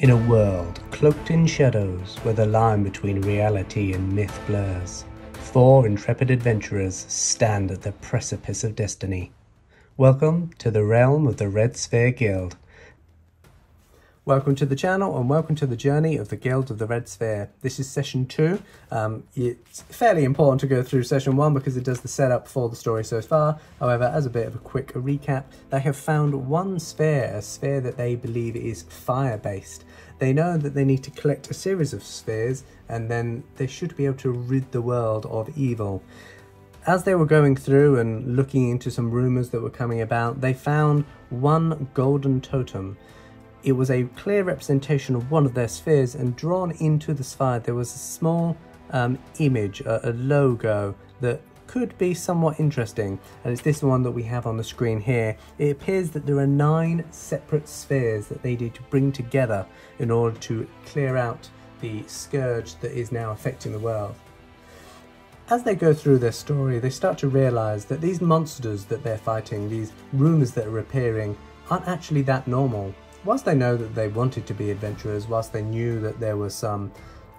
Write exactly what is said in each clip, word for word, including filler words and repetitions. in a world cloaked in shadows where the line between reality and myth blurs, four intrepid adventurers stand at the precipice of destiny. Welcome to the realm of the Red Sphere Guild. Welcome to the channel and welcome to the journey of the Guild of the Red Sphere. This is session two. Um, it's fairly important to go through session one because it does the setup for the story so far. However, as a bit of a quick recap, they have found one sphere, a sphere that they believe is fire-based. They know that they need to collect a series of spheres and then they should be able to rid the world of evil. As they were going through and looking into some rumours that were coming about, they found one golden totem. It was a clear representation of one of their spheres, and drawn into the sphere there was a small um, image, a, a logo that could be somewhat interesting, and it's this one that we have on the screen here. It appears that there are nine separate spheres that they need to bring together in order to clear out the scourge that is now affecting the world. As they go through their story, they start to realise that these monsters that they're fighting, these rumours that are appearing, aren't actually that normal. Whilst they know that they wanted to be adventurers, whilst they knew that there was some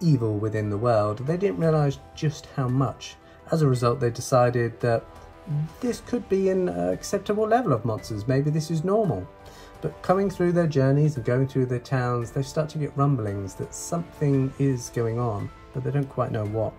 evil within the world, they didn't realise just how much. As a result, they decided that this could be an acceptable level of monsters, maybe this is normal. But coming through their journeys and going through their towns, they start to get rumblings that something is going on, but they don't quite know what.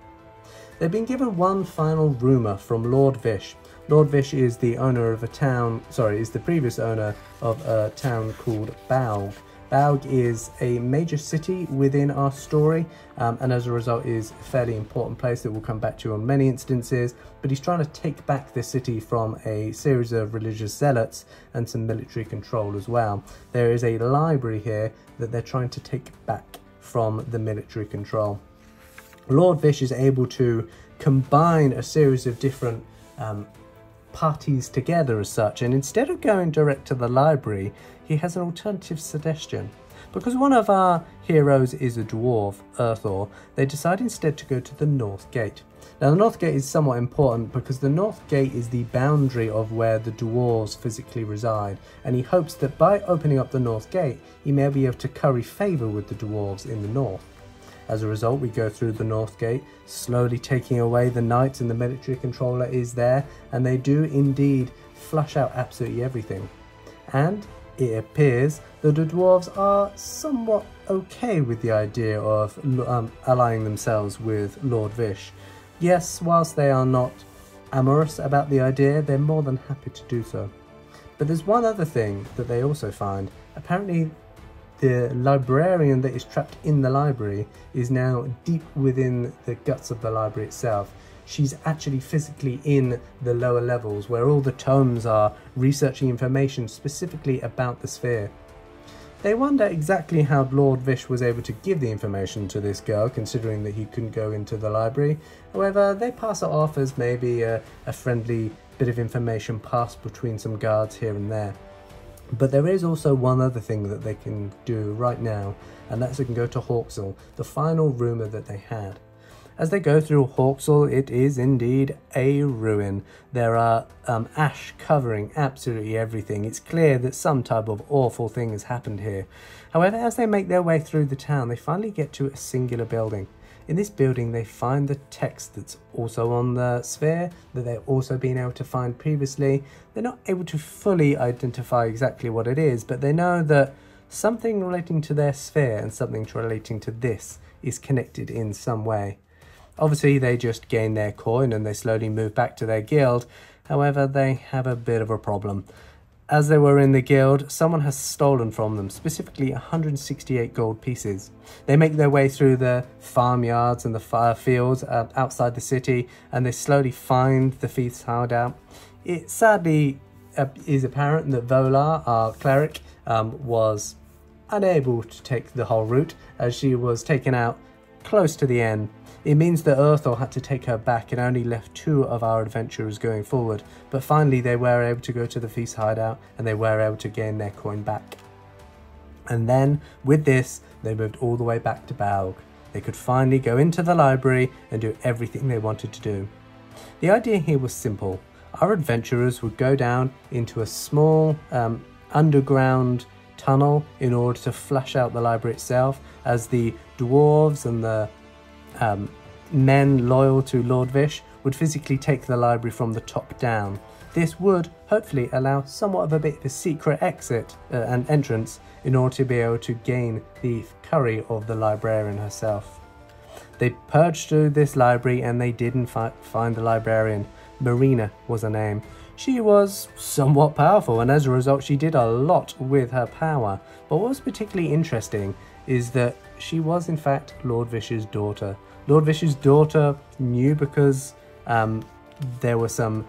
They've been given one final rumour from Lord Vish. Lord Vish is the owner of a town, sorry, is the previous owner of a town called Balg. Balg is a major city within our story, um, and as a result is a fairly important place that we'll come back to on many instances, but he's trying to take back this city from a series of religious zealots and some military control as well. There is a library here that they're trying to take back from the military control. Lord Vish is able to combine a series of different um, parties together as such, and instead of going direct to the library, he has an alternative suggestion. Because one of our heroes is a dwarf, Earthor, they decide instead to go to the North Gate. Now the North Gate is somewhat important because the North Gate is the boundary of where the dwarves physically reside, and he hopes that by opening up the North Gate, he may be able to curry favour with the dwarves in the North. As a result, we go through the North Gate, slowly taking away the knights, and the military controller is there, and they do indeed flush out absolutely everything. And it appears that the dwarves are somewhat okay with the idea of um, allying themselves with Lord Vish. Yes, whilst they are not amorous about the idea, they're more than happy to do so. But there's one other thing that they also find. Apparently, the librarian that is trapped in the library is now deep within the guts of the library itself. She's actually physically in the lower levels where all the tomes are, researching information specifically about the sphere. They wonder exactly how Lord Vish was able to give the information to this girl, considering that he couldn't go into the library. However, they pass it off as maybe a, a friendly bit of information passed between some guards here and there. But there is also one other thing that they can do right now, and that's they can go to Hawksall, the final rumour that they had. As they go through Hawksall, it is indeed a ruin. There are um, ash covering absolutely everything. It's clear that some type of awful thing has happened here. However, as they make their way through the town, they finally get to a singular building. In this building, they find the text that's also on the sphere, that they've also been able to find previously. They're not able to fully identify exactly what it is, but they know that something relating to their sphere and something relating to this is connected in some way. Obviously, they just gain their coin and they slowly move back to their guild. However, they have a bit of a problem. As they were in the guild, someone has stolen from them, specifically one hundred sixty-eight gold pieces. They make their way through the farmyards and the fire fields uh, outside the city, and they slowly find the thief's hideout. It sadly uh, is apparent that Vola, our cleric, um, was unable to take the whole route as she was taken out close to the end. It means that Earthor had to take her back and only left two of our adventurers going forward, but finally they were able to go to the Feast hideout and they were able to gain their coin back. And then, with this, they moved all the way back to Balg. They could finally go into the library and do everything they wanted to do. The idea here was simple. Our adventurers would go down into a small um, underground tunnel in order to flush out the library itself, as the dwarves and the um, men loyal to Lord Vish would physically take the library from the top down. This would hopefully allow somewhat of a bit of a secret exit uh, and entrance in order to be able to gain the curry of the librarian herself. They purged through this library and they didn't fi find the librarian. Marina was her name. She was somewhat powerful, and as a result she did a lot with her power. But what was particularly interesting is that she was in fact Lord Vish's daughter. Lord Vish's daughter knew because um, there were some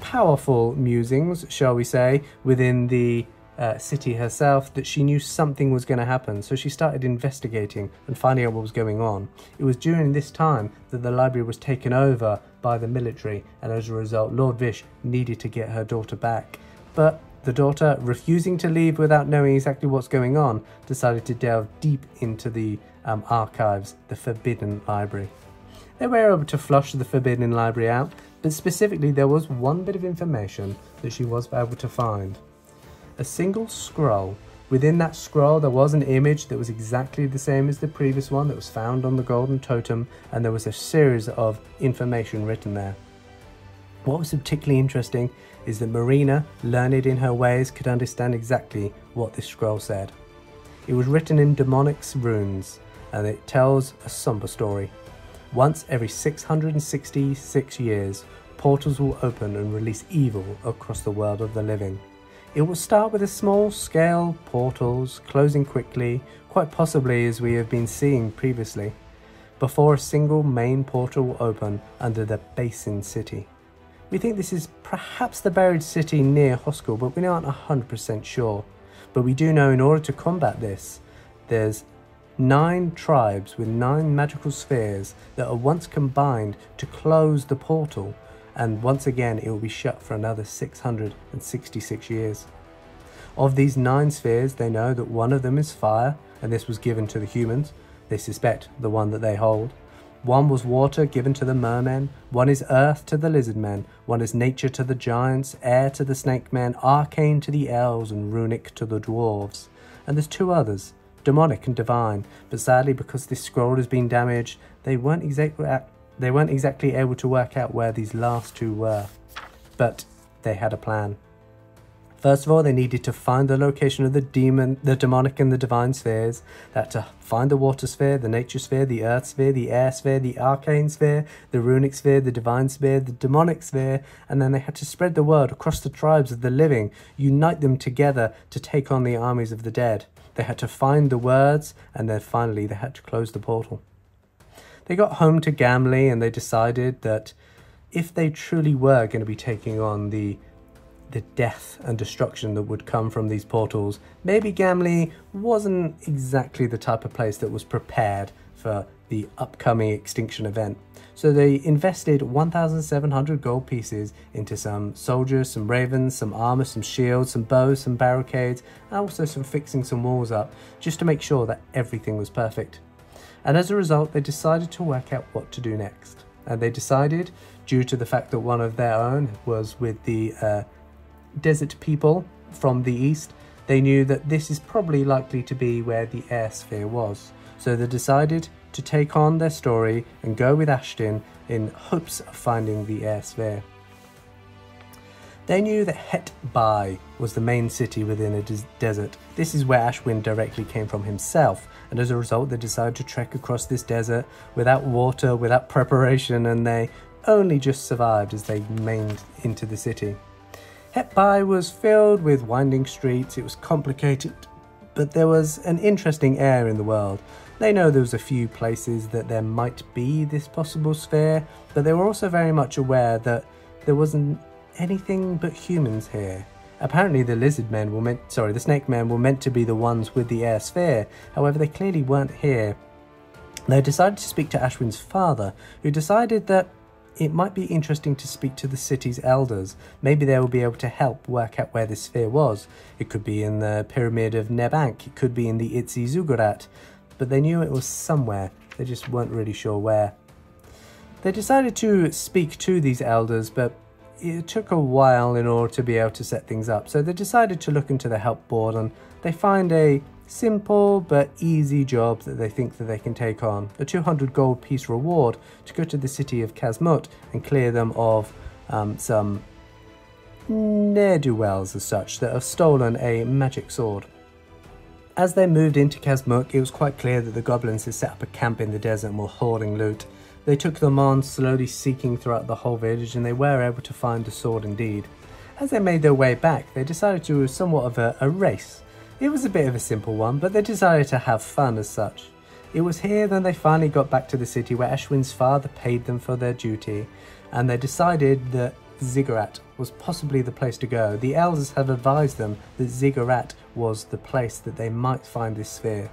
powerful musings, shall we say, within the uh, city herself, that she knew something was going to happen. So she started investigating and finding out what was going on. It was during this time that the library was taken over by the military, and as a result Lord Vish needed to get her daughter back. But the daughter, refusing to leave without knowing exactly what's going on, decided to delve deep into the um, archives, the Forbidden Library. They were able to flush the Forbidden Library out, but specifically there was one bit of information that she was able to find. A single scroll. Within that scroll there was an image that was exactly the same as the previous one that was found on the golden totem, and there was a series of information written there. What was particularly interesting is that Marina, learned in her ways, could understand exactly what this scroll said. It was written in demonic runes, and it tells a somber story. Once every six hundred sixty-six years, portals will open and release evil across the world of the living. It will start with a small scale portals, closing quickly, quite possibly as we have been seeing previously, before a single main portal will open under the Basin City. We think this is perhaps the buried city near Hoskel, but we aren't one hundred percent sure. But we do know in order to combat this, there's nine tribes with nine magical spheres that are once combined to close the portal. And once again it will be shut for another six hundred sixty-six years. Of these nine spheres, they know that one of them is fire, and this was given to the humans. They suspect the one that they hold. One was water, given to the mermen. One is earth to the lizard men. One is nature to the giants, air to the snake men, arcane to the elves, and runic to the dwarves. And there's two others, demonic and divine, but sadly because this scroll has been damaged, they weren't exactly at They weren't exactly able to work out where these last two were, but they had a plan. First of all, they needed to find the location of the demon, the demonic and the divine spheres. They had to find the water sphere, the nature sphere, the earth sphere, the air sphere, the arcane sphere, the runic sphere, the divine sphere, the demonic sphere, and then they had to spread the word across the tribes of the living, unite them together to take on the armies of the dead. They had to find the words, and then finally they had to close the portal. They got home to Gamli and they decided that if they truly were going to be taking on the the death and destruction that would come from these portals, maybe Gamli wasn't exactly the type of place that was prepared for the upcoming extinction event. So they invested one thousand seven hundred gold pieces into some soldiers, some ravens, some armor, some shields, some bows, some barricades, and also some fixing some walls up, just to make sure that everything was perfect. And as a result, they decided to work out what to do next. And they decided, due to the fact that one of their own was with the uh, desert people from the east, they knew that this is probably likely to be where the air sphere was. So they decided to take on their story and go with Ashton in hopes of finding the air sphere. They knew that Hepbai was the main city within a des desert. This is where Ashwin directly came from himself, and as a result they decided to trek across this desert without water, without preparation, and they only just survived as they maimed into the city. Hepbai was filled with winding streets, it was complicated, but there was an interesting air in the world. They know there was a few places that there might be this possible sphere, but they were also very much aware that there wasn't anything but humans here. Apparently the lizard men were meant, sorry, the snake men were meant to be the ones with the air sphere, however they clearly weren't here. They decided to speak to Ashwin's father, who decided that it might be interesting to speak to the city's elders. Maybe they will be able to help work out where this sphere was. It could be in the pyramid of Nebank, it could be in the Itzi Ziggurat, but they knew it was somewhere, they just weren't really sure where. They decided to speak to these elders, but it took a while in order to be able to set things up, so they decided to look into the help board and They find a simple but easy job that they think that they can take on, a two hundred gold piece reward to go to the city of Khazmuk and clear them of um, some ne'er-do-wells as such that have stolen a magic sword. As they moved into Khazmuk, it was quite clear that the goblins had set up a camp in the desert and were hoarding loot. They took them on, slowly seeking throughout the whole village, and they were able to find the sword indeed. As they made their way back, they decided to do somewhat of a, a race. It was a bit of a simple one, but they decided to have fun as such. It was here that they finally got back to the city where Ashwin's father paid them for their duty, and they decided that Ziggurat was possibly the place to go. The elders had advised them that Ziggurat was the place that they might find this sphere.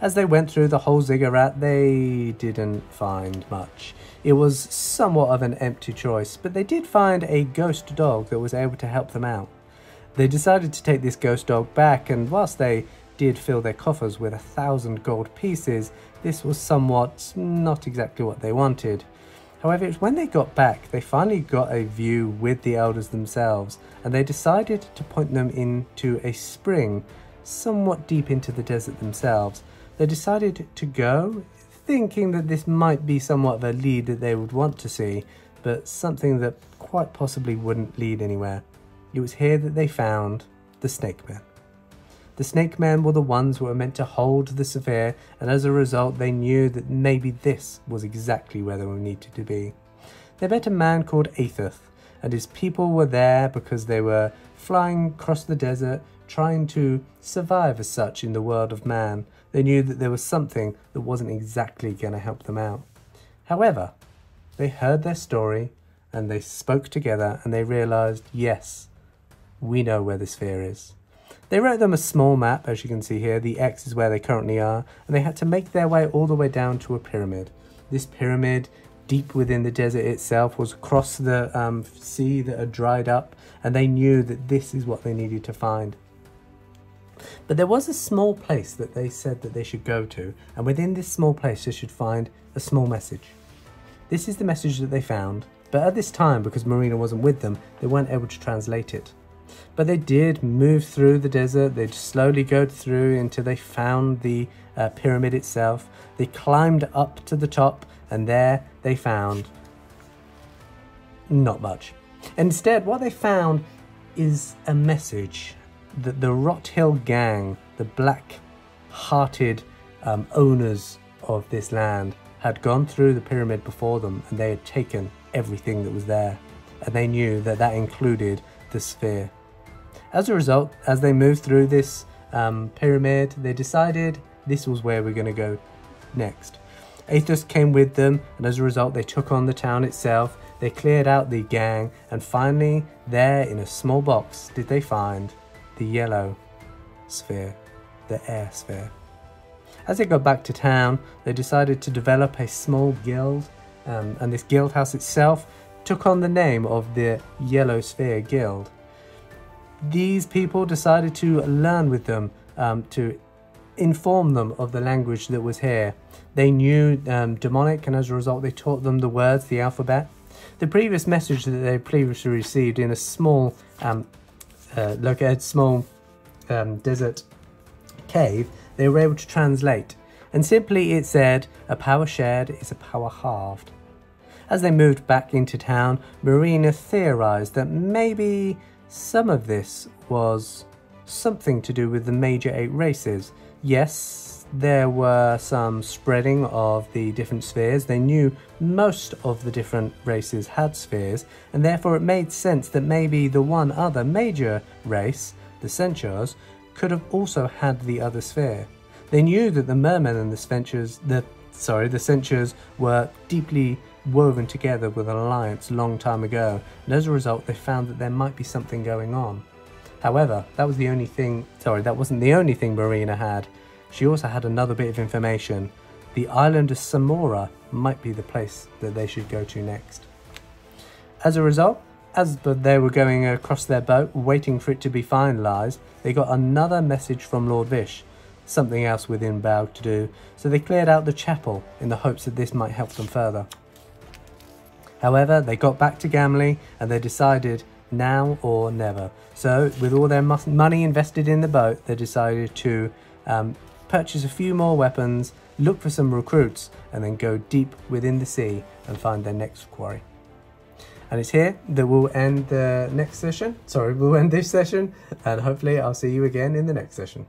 As they went through the whole Ziggurat, they didn't find much. It was somewhat of an empty choice, but they did find a ghost dog that was able to help them out. They decided to take this ghost dog back, and whilst they did fill their coffers with a thousand gold pieces, this was somewhat not exactly what they wanted. However, it's when they got back, they finally got a view with the elders themselves, and they decided to point them into a spring somewhat deep into the desert themselves. They decided to go, thinking that this might be somewhat of a lead that they would want to see, but something that quite possibly wouldn't lead anywhere. It was here that they found the Snake Men. The Snake Men were the ones who were meant to hold the sphere, and as a result they knew that maybe this was exactly where they were needed to be. They met a man called Aethoth, and his people were there because they were flying across the desert, trying to survive as such in the world of man. They knew that there was something that wasn't exactly going to help them out. However, they heard their story, and they spoke together, and they realised, yes, we know where the sphere is. They wrote them a small map, as you can see here. The X is where they currently are, and they had to make their way all the way down to a pyramid. This pyramid, deep within the desert itself, was across the um, sea that had dried up, and they knew that this is what they needed to find. But there was a small place that they said that they should go to, and within this small place they should find a small message. This is the message that they found, but at this time, because Marina wasn't with them, they weren't able to translate it. But they did move through the desert. They'd slowly go through until they found the uh, pyramid itself. They climbed up to the top, and there they found not much. Instead, what they found is a message that the Rothill gang, the black-hearted um, owners of this land, had gone through the pyramid before them, and they had taken everything that was there. And they knew that that included the sphere. As a result, as they moved through this um, pyramid, they decided this was where we're going to go next. Aethos came with them, and as a result they took on the town itself. They cleared out the gang, and finally there in a small box did they find the yellow sphere, the air sphere. As they got back to town, they decided to develop a small guild, um, and this guild house itself took on the name of the Yellow Sphere Guild. These people decided to learn with them, um, to inform them of the language that was here. They knew um, demonic, and as a result they taught them the words, the alphabet. The previous message that they previously received in a small, um, uh, like a small um, desert cave, they were able to translate. And simply it said, "A power shared is a power halved." As they moved back into town, Marina theorised that maybe some of this was something to do with the major eight races. Yes, there were some spreading of the different spheres. They knew most of the different races had spheres, and therefore it made sense that maybe the one other major race, the Centaurs, could have also had the other sphere. They knew that the mermen and the Centaurs, the sorry, the Centaurs were deeply woven together with an alliance long time ago, and as a result they found that there might be something going on. However, that was the only thing, sorry, that wasn't the only thing Marina had. She also had another bit of information. The island of Samora might be the place that they should go to next. As a result, as they were going across their boat, waiting for it to be finalised, they got another message from Lord Vish, something else within Balg to do, so they cleared out the chapel in the hopes that this might help them further. However, they got back to Gamli, and they decided now or never. So with all their money invested in the boat, they decided to um, purchase a few more weapons, look for some recruits, and then go deep within the sea and find their next quarry. And it's here that we'll end the next session. Sorry, we'll end this session, and hopefully I'll see you again in the next session.